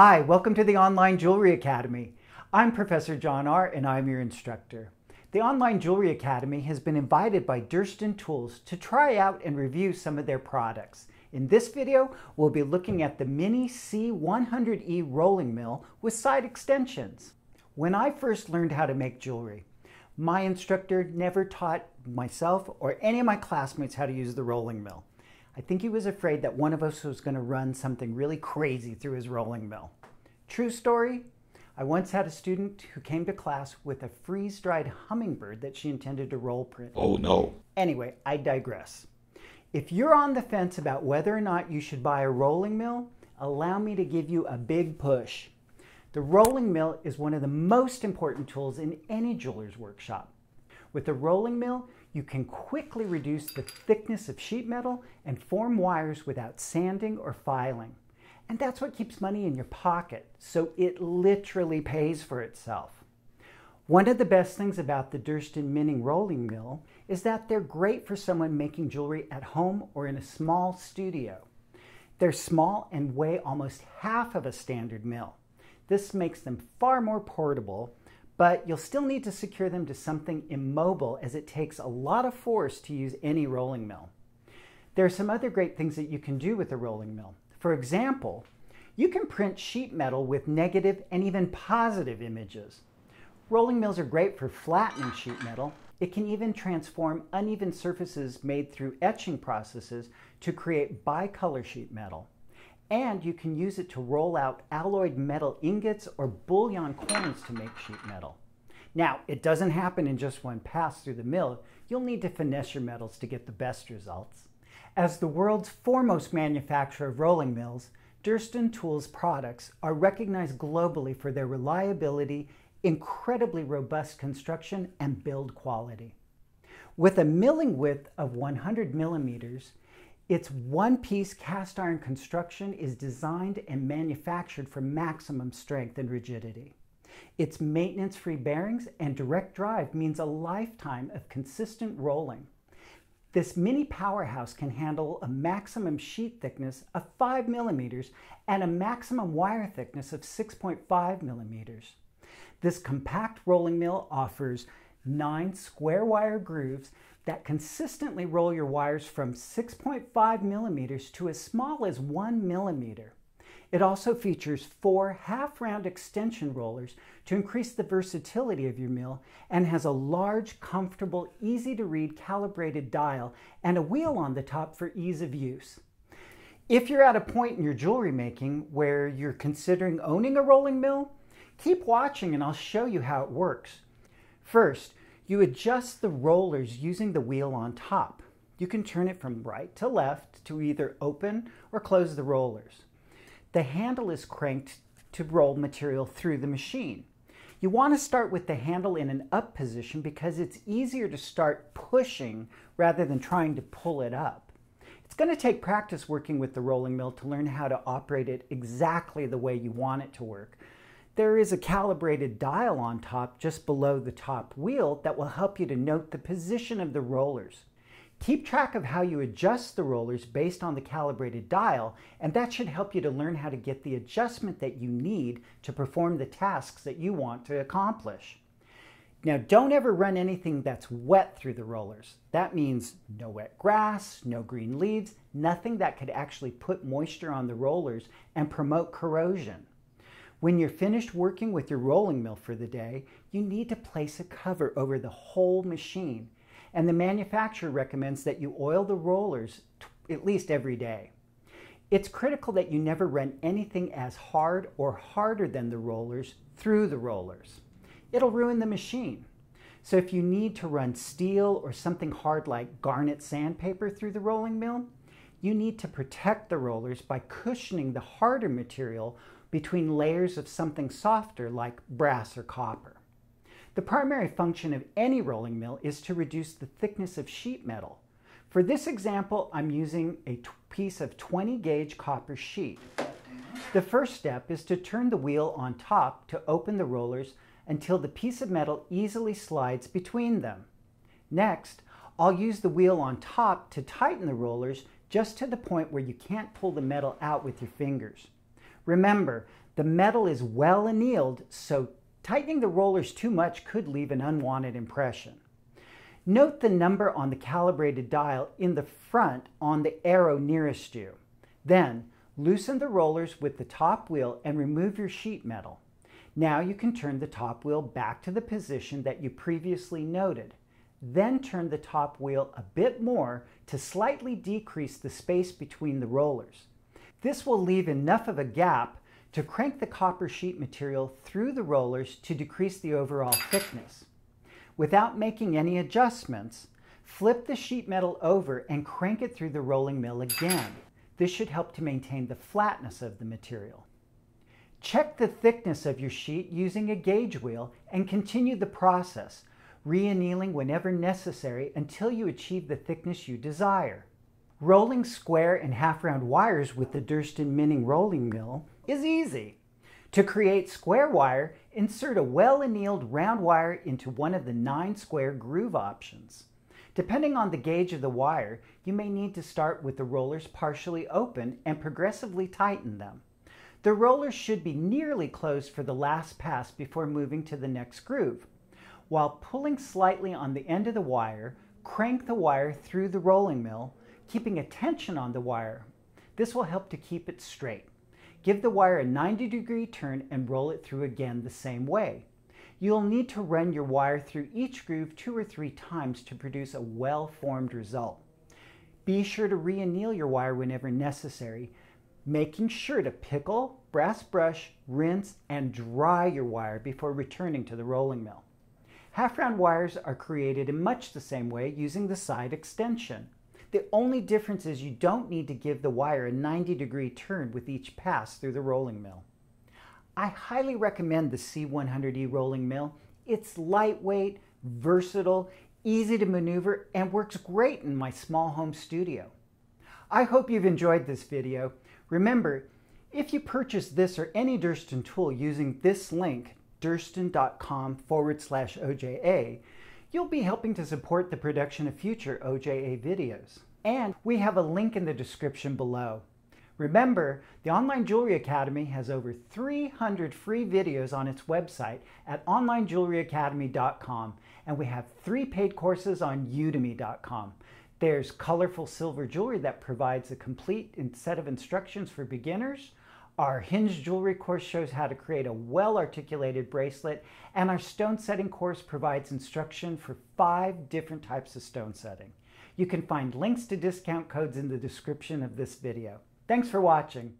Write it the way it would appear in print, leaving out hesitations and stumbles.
Hi, welcome to the Online Jewelry Academy. I'm Professor John Ahr and I'm your instructor. The Online Jewelry Academy has been invited by Durston Tools to try out and review some of their products. In this video, we'll be looking at the Mini C100E Rolling Mill with side extensions. When I first learned how to make jewelry, my instructor never taught myself or any of my classmates how to use the rolling mill. I think he was afraid that one of us was going to run something really crazy through his rolling mill. True story, I once had a student who came to class with a freeze-dried hummingbird that she intended to roll print. Oh no. Anyway, I digress. If you're on the fence about whether or not you should buy a rolling mill, allow me to give you a big push. The rolling mill is one of the most important tools in any jeweler's workshop. With the rolling mill, you can quickly reduce the thickness of sheet metal and form wires without sanding or filing. And that's what keeps money in your pocket, so it literally pays for itself. One of the best things about the Durston Mini Rolling Mill is that they're great for someone making jewelry at home or in a small studio. They're small and weigh almost half of a standard mill. This makes them far more portable, but you'll still need to secure them to something immobile as it takes a lot of force to use any rolling mill. There are some other great things that you can do with a rolling mill. For example, you can print sheet metal with negative and even positive images. Rolling mills are great for flattening sheet metal. It can even transform uneven surfaces made through etching processes to create bicolor sheet metal. And you can use it to roll out alloyed metal ingots or bullion coins to make sheet metal. Now, it doesn't happen in just one pass through the mill. You'll need to finesse your metals to get the best results. As the world's foremost manufacturer of rolling mills, Durston Tools products are recognized globally for their reliability, incredibly robust construction, and build quality. With a milling width of 100 millimeters, its one-piece cast iron construction is designed and manufactured for maximum strength and rigidity. Its maintenance-free bearings and direct drive means a lifetime of consistent rolling. This mini powerhouse can handle a maximum sheet thickness of 5 millimeters and a maximum wire thickness of 6.5 millimeters. This compact rolling mill offers 9 square wire grooves that consistently roll your wires from 6.5 millimeters to as small as 1 millimeter. It also features 4 half-round extension rollers to increase the versatility of your mill and has a large, comfortable, easy-to-read calibrated dial and a wheel on the top for ease of use. If you're at a point in your jewelry making where you're considering owning a rolling mill, keep watching and I'll show you how it works. First, you adjust the rollers using the wheel on top. You can turn it from right to left to either open or close the rollers. The handle is cranked to roll material through the machine. You want to start with the handle in an up position because it's easier to start pushing rather than trying to pull it up. It's going to take practice working with the rolling mill to learn how to operate it exactly the way you want it to work. There is a calibrated dial on top just below the top wheel that will help you to note the position of the rollers. Keep track of how you adjust the rollers based on the calibrated dial, and that should help you to learn how to get the adjustment that you need to perform the tasks that you want to accomplish. Now, don't ever run anything that's wet through the rollers. That means no wet grass, no green leaves, nothing that could actually put moisture on the rollers and promote corrosion. When you're finished working with your rolling mill for the day, you need to place a cover over the whole machine, and the manufacturer recommends that you oil the rollers at least every day. It's critical that you never run anything as hard or harder than the rollers through the rollers. It'll ruin the machine. So if you need to run steel or something hard like garnet sandpaper through the rolling mill, you need to protect the rollers by cushioning the harder material between layers of something softer like brass or copper. The primary function of any rolling mill is to reduce the thickness of sheet metal. For this example, I'm using a piece of 20 gauge copper sheet. The first step is to turn the wheel on top to open the rollers until the piece of metal easily slides between them. Next, I'll use the wheel on top to tighten the rollers just to the point where you can't pull the metal out with your fingers. Remember, the metal is well annealed, so tightening the rollers too much could leave an unwanted impression. Note the number on the calibrated dial in the front on the arrow nearest you. Then, loosen the rollers with the top wheel and remove your sheet metal. Now you can turn the top wheel back to the position that you previously noted. Then turn the top wheel a bit more to slightly decrease the space between the rollers. This will leave enough of a gap to crank the copper sheet material through the rollers to decrease the overall thickness. Without making any adjustments, flip the sheet metal over and crank it through the rolling mill again. This should help to maintain the flatness of the material. Check the thickness of your sheet using a gauge wheel and continue the process, re-annealing whenever necessary until you achieve the thickness you desire. Rolling square and half-round wires with the Durston Mini Rolling Mill is easy. To create square wire, insert a well-annealed round wire into one of the 9 square groove options. Depending on the gauge of the wire, you may need to start with the rollers partially open and progressively tighten them. The rollers should be nearly closed for the last pass before moving to the next groove. While pulling slightly on the end of the wire, crank the wire through the rolling mill, keeping a tension on the wire. This will help to keep it straight. Give the wire a 90-degree turn and roll it through again the same way. You'll need to run your wire through each groove 2 or 3 times to produce a well-formed result. Be sure to re-anneal your wire whenever necessary, making sure to pickle, brass brush, rinse, and dry your wire before returning to the rolling mill. Half-round wires are created in much the same way using the side extension. The only difference is you don't need to give the wire a 90-degree turn with each pass through the rolling mill. I highly recommend the C100E rolling mill. It's lightweight, versatile, easy to maneuver, and works great in my small home studio. I hope you've enjoyed this video. Remember, if you purchase this or any Durston tool using this link, durston.com/OJA, you'll be helping to support the production of future OJA videos. And we have a link in the description below. Remember, the Online Jewelry Academy has over 300 free videos on its website at onlinejewelryacademy.com, and we have 3 paid courses on udemy.com. There's Colorful Silver Jewelry that provides a complete set of instructions for beginners. Our hinge jewelry course shows how to create a well-articulated bracelet, and our stone setting course provides instruction for 5 different types of stone setting. You can find links to discount codes in the description of this video. Thanks for watching.